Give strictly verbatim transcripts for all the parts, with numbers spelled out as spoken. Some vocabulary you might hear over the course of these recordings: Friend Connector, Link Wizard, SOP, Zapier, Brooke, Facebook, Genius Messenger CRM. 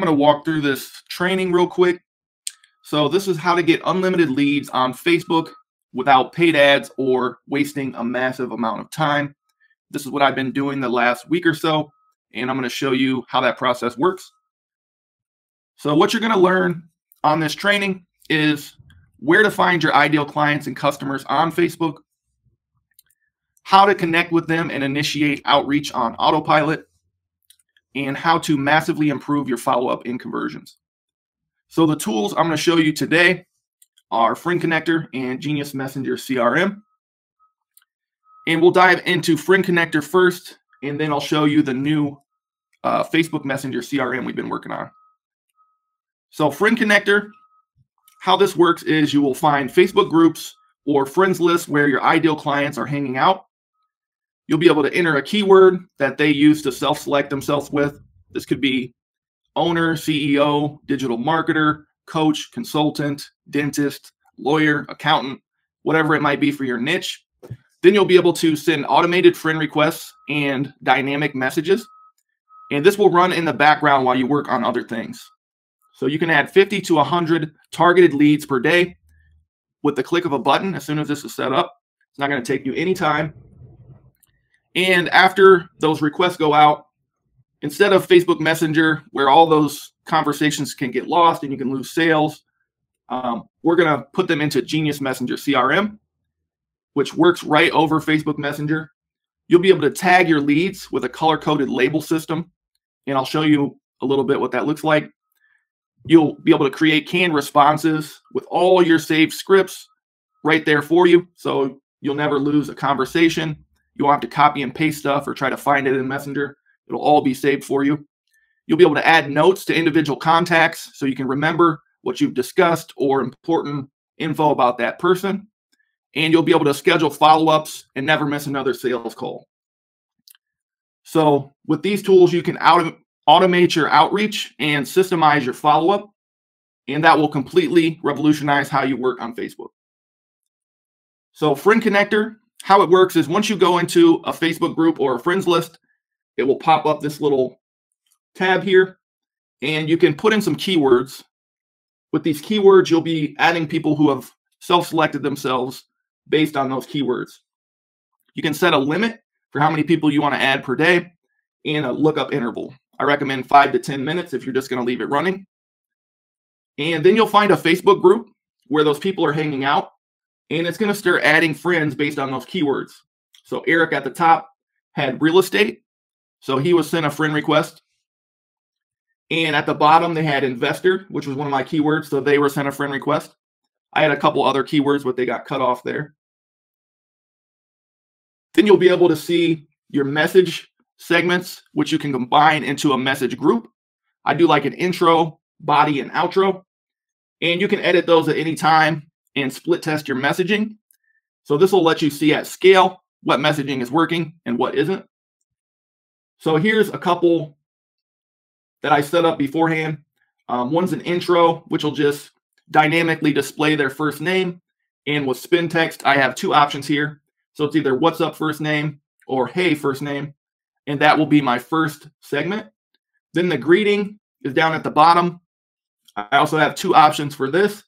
I'm going to walk through this training real quick. So this is how to get unlimited leads on Facebook without paid ads or wasting a massive amount of time. This is what I've been doing the last week or so, and I'm going to show you how that process works. So what you're going to learn on this training is where to find your ideal clients and customers on Facebook, how to connect with them and initiate outreach on autopilot, and how to massively improve your follow-up in conversions. So the tools I'm going to show you today are Friend Connector and Genius Messenger C R M. And we'll dive into Friend Connector first, and then I'll show you the new uh, Facebook Messenger C R M we've been working on. So Friend Connector, how this works is you will find Facebook groups or friends lists where your ideal clients are hanging out. You'll be able to enter a keyword that they use to self-select themselves with. This could be owner, C E O, digital marketer, coach, consultant, dentist, lawyer, accountant, whatever it might be for your niche. Then you'll be able to send automated friend requests and dynamic messages. And this will run in the background while you work on other things. So you can add fifty to one hundred targeted leads per day with the click of a button as soon as this is set up. It's not going to take you any time. And after those requests go out, instead of Facebook Messenger, where all those conversations can get lost and you can lose sales, um, we're going to put them into Genius Messenger C R M, which works right over Facebook Messenger. You'll be able to tag your leads with a color-coded label system, and I'll show you a little bit what that looks like. You'll be able to create canned responses with all your saved scripts right there for you, so you'll never lose a conversation. You won't have to copy and paste stuff or try to find it in Messenger. It'll all be saved for you. You'll be able to add notes to individual contacts so you can remember what you've discussed or important info about that person. And you'll be able to schedule follow-ups and never miss another sales call. So with these tools, you can auto automate your outreach and systemize your follow-up, and that will completely revolutionize how you work on Facebook. So Friend Connector, how it works is once you go into a Facebook group or a friends list, it will pop up this little tab here, and you can put in some keywords. With these keywords, you'll be adding people who have self-selected themselves based on those keywords. You can set a limit for how many people you want to add per day and a lookup interval. I recommend five to ten minutes if you're just going to leave it running. And then you'll find a Facebook group where those people are hanging out, and it's going to start adding friends based on those keywords. So Eric at the top had real estate, so he was sent a friend request. And at the bottom, they had investor, which was one of my keywords, so they were sent a friend request. I had a couple other keywords, but they got cut off there. Then you'll be able to see your message segments, which you can combine into a message group. I do like an intro, body, and outro. And you can edit those at any time and split test your messaging. So this will let you see at scale what messaging is working and what isn't. So here's a couple that I set up beforehand. Um, one's an intro, which will just dynamically display their first name, and with spin text I have two options here, so it's either what's up first name or hey first name, and that will be my first segment. Then the greeting is down at the bottom. I also have two options for this,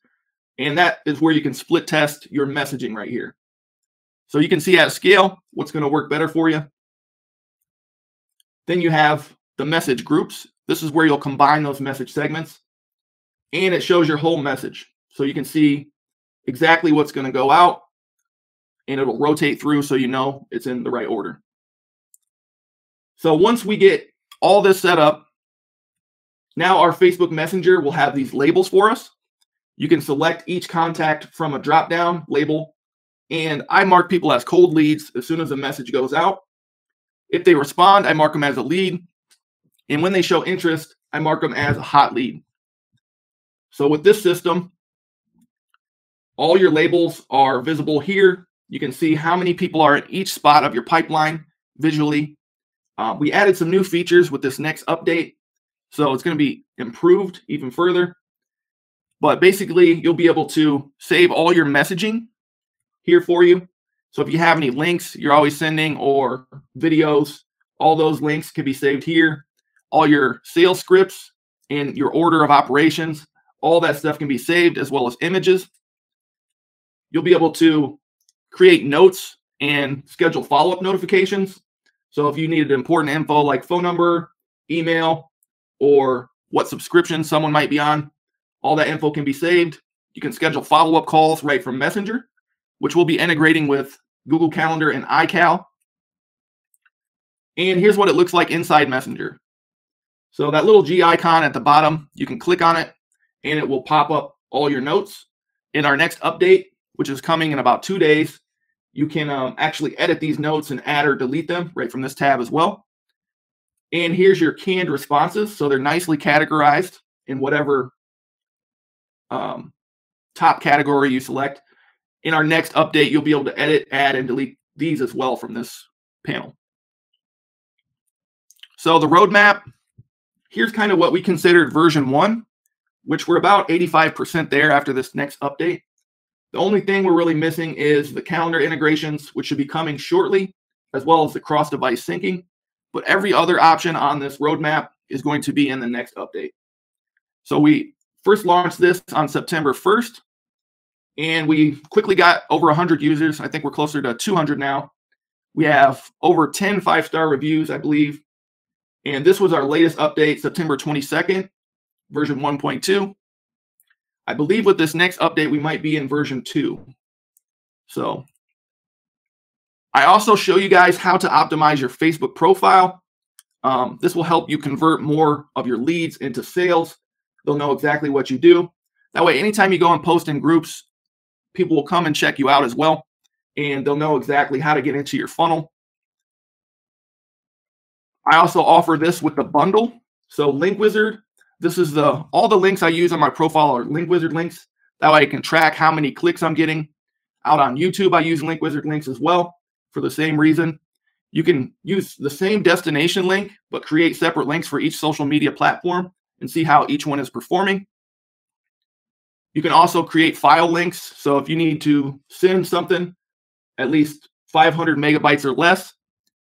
and that is where you can split test your messaging right here, so you can see at scale what's going to work better for you. Then you have the message groups. This is where you'll combine those message segments, and it shows your whole message. So you can see exactly what's going to go out, and it'll rotate through so you know it's in the right order. So once we get all this set up, now our Facebook Messenger will have these labels for us. You can select each contact from a drop-down label, and I mark people as cold leads as soon as a message goes out. If they respond, I mark them as a lead, and when they show interest, I mark them as a hot lead. So with this system, all your labels are visible here. You can see how many people are in each spot of your pipeline visually. Uh, we added some new features with this next update, so it's going to be improved even further. But basically, you'll be able to save all your messaging here for you. So if you have any links you're always sending or videos, all those links can be saved here. All your sales scripts and your order of operations. All that stuff can be saved, as well as images. You'll be able to create notes and schedule follow-up notifications. So if you needed important info like phone number, email, or what subscription someone might be on, all that info can be saved. You can schedule follow-up calls right from Messenger, which we'll be integrating with Google Calendar and iCal. And here's what it looks like inside Messenger. So that little G icon at the bottom, you can click on it and it will pop up all your notes. In our next update, which is coming in about two days, you can um, actually edit these notes and add or delete them right from this tab as well. And here's your canned responses. So they're nicely categorized in whatever um, top category you select. In our next update, you'll be able to edit, add, and delete these as well from this panel. So the roadmap, here's kind of what we considered version one, which we're about eighty-five percent there after this next update. The only thing we're really missing is the calendar integrations, which should be coming shortly, as well as the cross-device syncing. But every other option on this roadmap is going to be in the next update. So we first launched this on September first, and we quickly got over one hundred users. I think we're closer to two hundred now. We have over ten five-star reviews, I believe. And this was our latest update, September twenty-second, version one point two. I believe with this next update, we might be in version two. So I also show you guys how to optimize your Facebook profile. Um, this will help you convert more of your leads into sales. They'll know exactly what you do. That way, anytime you go and post in groups, people will come and check you out as well. And they'll know exactly how to get into your funnel. I also offer this with the bundle. So Link Wizard. This is the, all the links I use on my profile are Link Wizard links. That way I can track how many clicks I'm getting. Out on YouTube, I use Link Wizard links as well for the same reason. You can use the same destination link, but create separate links for each social media platform and see how each one is performing. You can also create file links. So if you need to send something at least five hundred megabytes or less,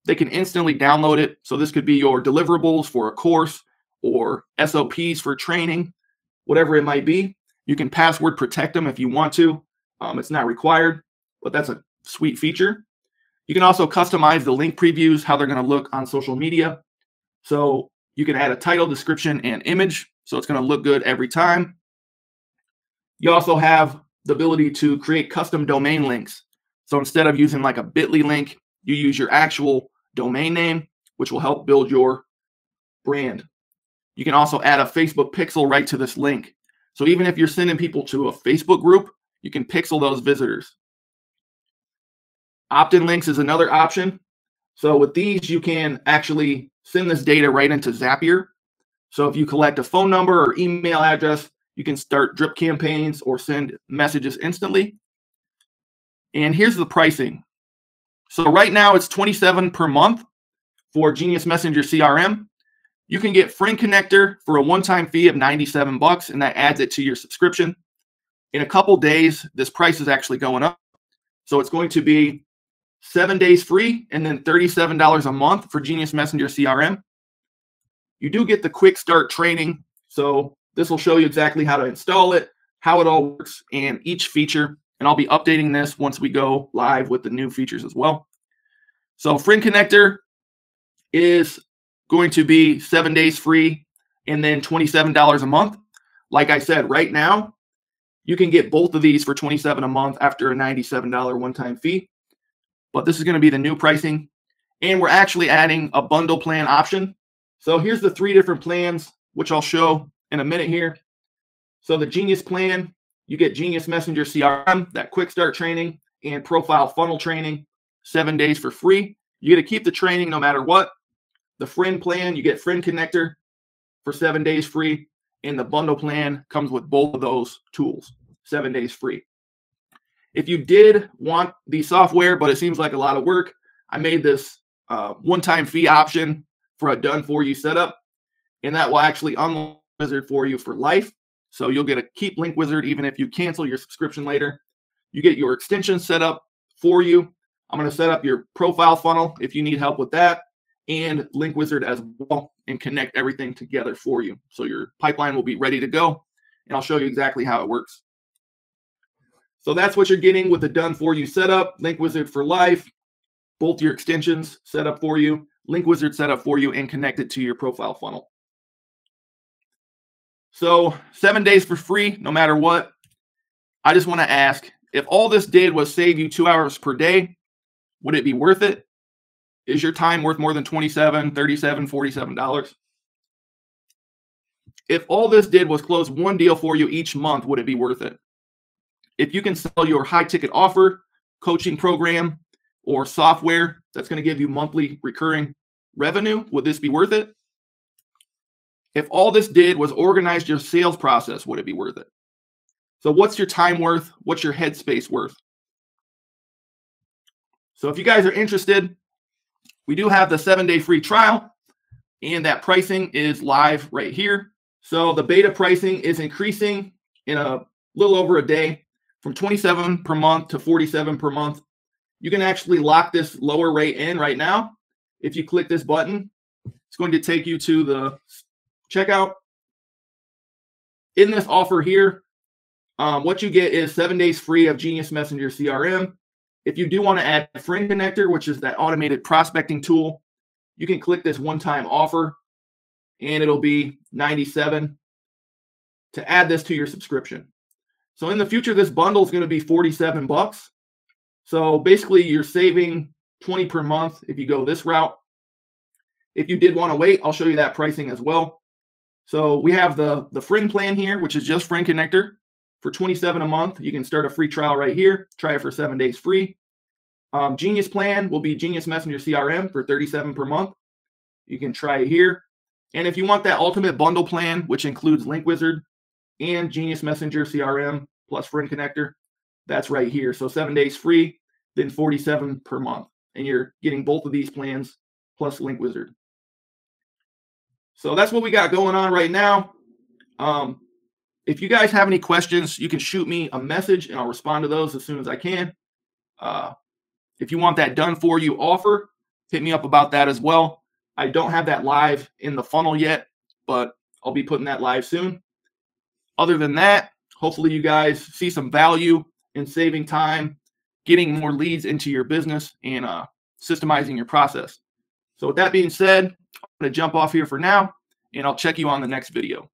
they can instantly download it. So this could be your deliverables for a course, or S O Ps for training, whatever it might be. You can password protect them if you want to. Um, it's not required, but that's a sweet feature. You can also customize the link previews, how they're gonna look on social media. So you can add a title, description, and image, so it's gonna look good every time. You also have the ability to create custom domain links. So instead of using like a bit dot L Y link, you use your actual domain name, which will help build your brand. You can also add a Facebook pixel right to this link. So even if you're sending people to a Facebook group, you can pixel those visitors. Opt-in links is another option. So with these, you can actually send this data right into Zapier. So if you collect a phone number or email address, you can start drip campaigns or send messages instantly. And here's the pricing. So right now it's twenty-seven dollars per month for Genius Messenger C R M. You can get Friend Connector for a one-time fee of ninety-seven bucks, and that adds it to your subscription. In a couple days, this price is actually going up. So it's going to be seven days free and then thirty-seven dollars a month for Genius Messenger C R M. You do get the quick start training. So this will show you exactly how to install it, how it all works, and each feature. And I'll be updating this once we go live with the new features as well. So Friend Connector is going to be seven days free and then twenty-seven dollars a month. Like I said, right now, you can get both of these for twenty-seven dollars a month after a ninety-seven dollar one-time fee. But this is going to be the new pricing. And we're actually adding a bundle plan option. So here's the three different plans, which I'll show in a minute here. So the Genius plan, you get Genius Messenger C R M, that quick start training, and profile funnel training, seven days for free. You get to keep the training no matter what. The Friend plan, you get Friend Connector for seven days free, and the bundle plan comes with both of those tools, seven days free. If you did want the software, but it seems like a lot of work, I made this uh, one-time fee option for a done-for-you setup, and that will actually unlock Wizard for you for life. So you'll get to keep Link Wizard even if you cancel your subscription later. You get your extension set up for you. I'm going to set up your profile funnel if you need help with that. and Link Wizard as well, and connect everything together for you. So your pipeline will be ready to go, and I'll show you exactly how it works. So that's what you're getting with the done for you setup, Link Wizard for life, both your extensions set up for you, Link Wizard set up for you, and connected to your profile funnel. So seven days for free, no matter what. I just want to ask, if all this did was save you two hours per day, would it be worth it? Is your time worth more than twenty-seven dollars, thirty-seven dollars, forty-seven dollars? If all this did was close one deal for you each month, would it be worth it? If you can sell your high-ticket offer, coaching program, or software that's going to give you monthly recurring revenue, would this be worth it? If all this did was organize your sales process, would it be worth it? So what's your time worth? What's your headspace worth? So if you guys are interested, we do have the seven-day free trial, and that pricing is live right here. So the beta pricing is increasing in a little over a day from twenty-seven per month to forty-seven per month. You can actually lock this lower rate in right now. If you click this button, it's going to take you to the checkout. In this offer here, um, what you get is seven days free of Genius Messenger C R M. If you do want to add Friend Connector, which is that automated prospecting tool, you can click this one-time offer, and it'll be ninety-seven dollars to add this to your subscription. So in the future, this bundle is going to be forty-seven bucks. So basically, you're saving twenty dollars per month if you go this route. If you did want to wait, I'll show you that pricing as well. So we have the, the friend plan here, which is just Friend Connector for twenty-seven dollars a month. You can start a free trial right here. Try it for seven days free. Um, Genius plan will be Genius Messenger C R M for thirty-seven dollars per month. You can try it here. And if you want that ultimate bundle plan, which includes Link Wizard and Genius Messenger C R M plus Friend Connector, that's right here. So seven days free, then forty-seven dollars per month. And you're getting both of these plans plus Link Wizard. So that's what we got going on right now. Um, if you guys have any questions, you can shoot me a message and I'll respond to those as soon as I can. Uh, if you want that done for you offer, hit me up about that as well. I don't have that live in the funnel yet, but I'll be putting that live soon. Other than that, hopefully you guys see some value in saving time, getting more leads into your business, and uh, systemizing your process. So with that being said, I'm going to jump off here for now, and I'll check you on the next video.